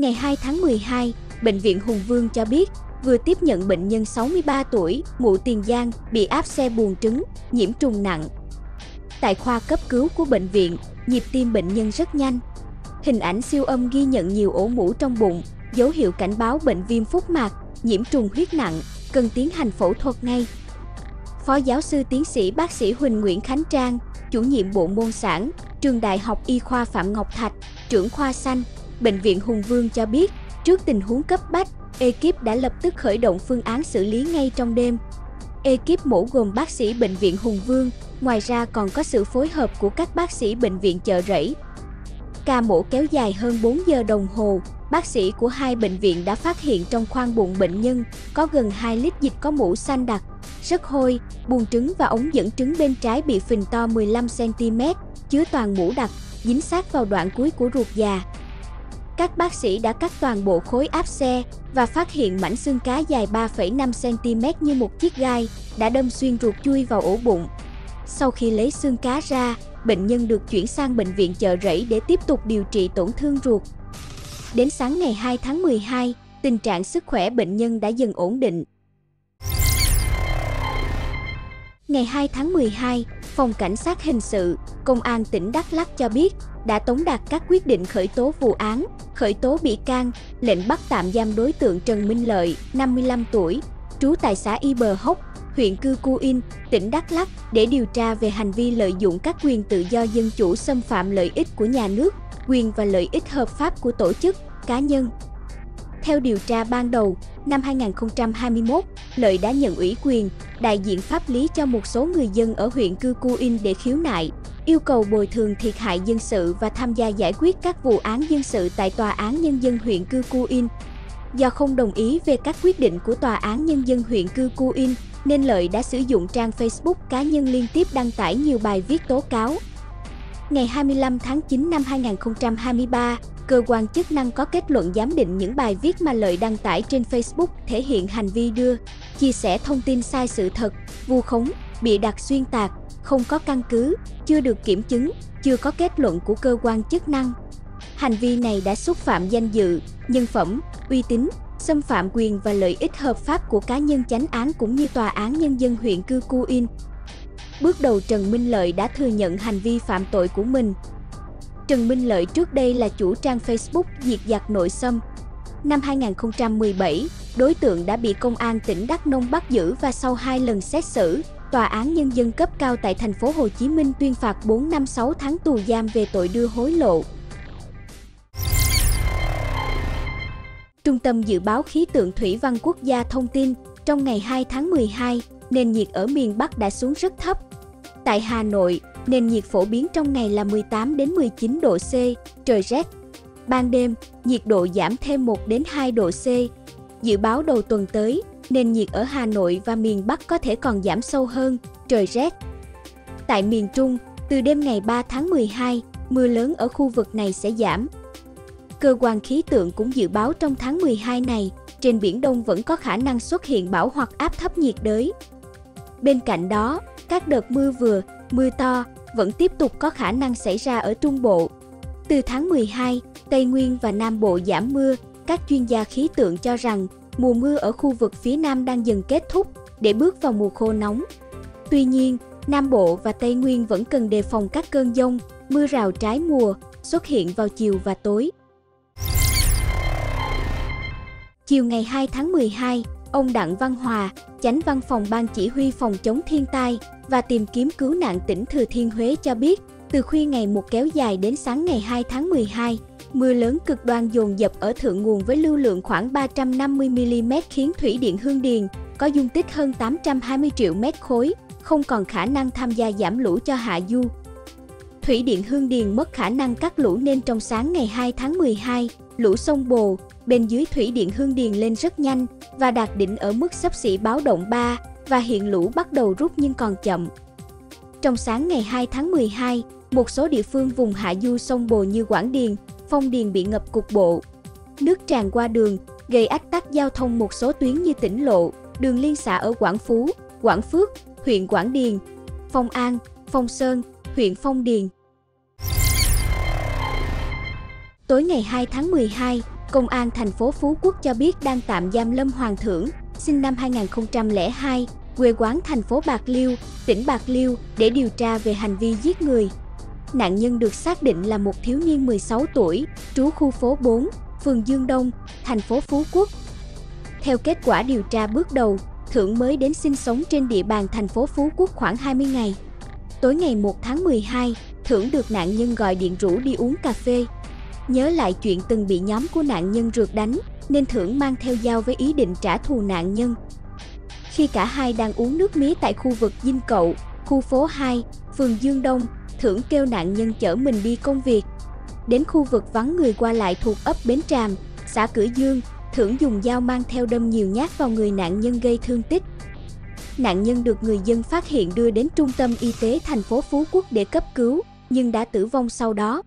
Ngày 2 tháng 12, Bệnh viện Hùng Vương cho biết vừa tiếp nhận bệnh nhân 63 tuổi, ngụ Tiền Giang, bị áp xe buồng trứng, nhiễm trùng nặng. Tại khoa cấp cứu của bệnh viện, nhịp tim bệnh nhân rất nhanh. Hình ảnh siêu âm ghi nhận nhiều ổ mũ trong bụng, dấu hiệu cảnh báo bệnh viêm phúc mạc, nhiễm trùng huyết nặng, cần tiến hành phẫu thuật ngay. Phó giáo sư tiến sĩ bác sĩ Huỳnh Nguyễn Khánh Trang, chủ nhiệm bộ môn sản, trường Đại học Y khoa Phạm Ngọc Thạch, trưởng khoa xanh, Bệnh viện Hùng Vương cho biết, trước tình huống cấp bách, ekip đã lập tức khởi động phương án xử lý ngay trong đêm. Ekip mổ gồm bác sĩ Bệnh viện Hùng Vương, ngoài ra còn có sự phối hợp của các bác sĩ Bệnh viện Chợ Rẫy. Ca mổ kéo dài hơn 4 giờ đồng hồ, bác sĩ của hai bệnh viện đã phát hiện trong khoang bụng bệnh nhân có gần 2 lít dịch có mũ xanh đặc, rất hôi, buồng trứng và ống dẫn trứng bên trái bị phình to 15 cm, chứa toàn mũ đặc, dính sát vào đoạn cuối của ruột già. Các bác sĩ đã cắt toàn bộ khối áp xe và phát hiện mảnh xương cá dài 3,5 cm như một chiếc gai đã đâm xuyên ruột chui vào ổ bụng. Sau khi lấy xương cá ra, bệnh nhân được chuyển sang Bệnh viện Chợ Rẫy để tiếp tục điều trị tổn thương ruột. Đến sáng ngày 2 tháng 12, tình trạng sức khỏe bệnh nhân đã dần ổn định. Ngày 2 tháng 12, Phòng Cảnh sát Hình sự, Công an tỉnh Đắk Lắk cho biết đã tống đạt các quyết định khởi tố vụ án, khởi tố bị can, lệnh bắt tạm giam đối tượng Trần Minh Lợi, 55 tuổi, trú tại xã Y Bờ Hốc, huyện Cư Kuin, tỉnh Đắk Lắk để điều tra về hành vi lợi dụng các quyền tự do dân chủ xâm phạm lợi ích của nhà nước, quyền và lợi ích hợp pháp của tổ chức, cá nhân. Theo điều tra ban đầu, năm 2021, Lợi đã nhận ủy quyền, đại diện pháp lý cho một số người dân ở huyện Cư Kuin để khiếu nại, yêu cầu bồi thường thiệt hại dân sự và tham gia giải quyết các vụ án dân sự tại Tòa án Nhân dân huyện Cư Kuin. Do không đồng ý về các quyết định của Tòa án Nhân dân huyện Cư Kuin, nên Lợi đã sử dụng trang Facebook cá nhân liên tiếp đăng tải nhiều bài viết tố cáo. Ngày 25 tháng 9 năm 2023, cơ quan chức năng có kết luận giám định những bài viết mà Lợi đăng tải trên Facebook thể hiện hành vi đưa, chia sẻ thông tin sai sự thật, vu khống, bịa đặt xuyên tạc, không có căn cứ, chưa được kiểm chứng, chưa có kết luận của cơ quan chức năng. Hành vi này đã xúc phạm danh dự, nhân phẩm, uy tín, xâm phạm quyền và lợi ích hợp pháp của cá nhân chánh án cũng như Tòa án Nhân dân huyện Cư Kuin. Bước đầu Trần Minh Lợi đã thừa nhận hành vi phạm tội của mình. Trần Minh Lợi trước đây là chủ trang Facebook Diệt Giặc Nội Xâm. Năm 2017, đối tượng đã bị Công an tỉnh Đắk Nông bắt giữ và sau 2 lần xét xử, Tòa án Nhân dân cấp cao tại thành phố Hồ Chí Minh tuyên phạt 4 năm 6 tháng tù giam về tội đưa hối lộ. Trung tâm dự báo khí tượng thủy văn quốc gia thông tin, trong ngày 2 tháng 12, nền nhiệt ở miền Bắc đã xuống rất thấp. Tại Hà Nội, nền nhiệt phổ biến trong ngày là 18 đến 19 độ C, trời rét. Ban đêm, nhiệt độ giảm thêm 1 đến 2 độ C. Dự báo đầu tuần tới, nền nhiệt ở Hà Nội và miền Bắc có thể còn giảm sâu hơn, trời rét. Tại miền Trung, từ đêm ngày 3 tháng 12, mưa lớn ở khu vực này sẽ giảm. Cơ quan khí tượng cũng dự báo trong tháng 12 này, trên Biển Đông vẫn có khả năng xuất hiện bão hoặc áp thấp nhiệt đới. Bên cạnh đó, các đợt mưa vừa, mưa to vẫn tiếp tục có khả năng xảy ra ở Trung Bộ. Từ tháng 12, Tây Nguyên và Nam Bộ giảm mưa, các chuyên gia khí tượng cho rằng mùa mưa ở khu vực phía Nam đang dần kết thúc để bước vào mùa khô nóng. Tuy nhiên, Nam Bộ và Tây Nguyên vẫn cần đề phòng các cơn dông, mưa rào trái mùa xuất hiện vào chiều và tối. Chiều ngày 2 tháng 12, ông Đặng Văn Hòa, Chánh Văn phòng Ban Chỉ huy Phòng chống thiên tai và tìm kiếm cứu nạn tỉnh Thừa Thiên Huế cho biết, từ khuya ngày 1 kéo dài đến sáng ngày 2 tháng 12, mưa lớn cực đoan dồn dập ở thượng nguồn với lưu lượng khoảng 350 mm khiến Thủy Điện Hương Điền có dung tích hơn 820 triệu mét khối, không còn khả năng tham gia giảm lũ cho hạ du. Thủy Điện Hương Điền mất khả năng cắt lũ nên trong sáng ngày 2 tháng 12, lũ sông Bồ bên dưới Thủy Điện Hương Điền lên rất nhanh và đạt đỉnh ở mức xấp xỉ báo động 3 và hiện lũ bắt đầu rút nhưng còn chậm. Trong sáng ngày 2 tháng 12, một số địa phương vùng hạ du sông Bồ như Quảng Điền, Phong Điền bị ngập cục bộ. Nước tràn qua đường, gây ách tắc giao thông một số tuyến như tỉnh lộ, đường liên xã ở Quảng Phú, Quảng Phước, huyện Quảng Điền, Phong An, Phong Sơn, huyện Phong Điền. Tối ngày 2 tháng 12, Công an thành phố Phú Quốc cho biết đang tạm giam Lâm Hoàng Thưởng, sinh năm 2002, quê quán thành phố Bạc Liêu, tỉnh Bạc Liêu để điều tra về hành vi giết người. Nạn nhân được xác định là một thiếu niên 16 tuổi, trú khu phố 4, phường Dương Đông, thành phố Phú Quốc. Theo kết quả điều tra bước đầu, Thưởng mới đến sinh sống trên địa bàn thành phố Phú Quốc khoảng 20 ngày. Tối ngày 1 tháng 12, Thưởng được nạn nhân gọi điện rủ đi uống cà phê. Nhớ lại chuyện từng bị nhóm của nạn nhân rượt đánh, nên Thưởng mang theo dao với ý định trả thù nạn nhân. Khi cả hai đang uống nước mía tại khu vực Dinh Cậu, khu phố 2, phường Dương Đông, Thưởng kêu nạn nhân chở mình đi công việc. Đến khu vực vắng người qua lại thuộc ấp Bến Tràm, xã Cửa Dương, Thưởng dùng dao mang theo đâm nhiều nhát vào người nạn nhân gây thương tích. Nạn nhân được người dân phát hiện đưa đến Trung tâm Y tế thành phố Phú Quốc để cấp cứu, nhưng đã tử vong sau đó.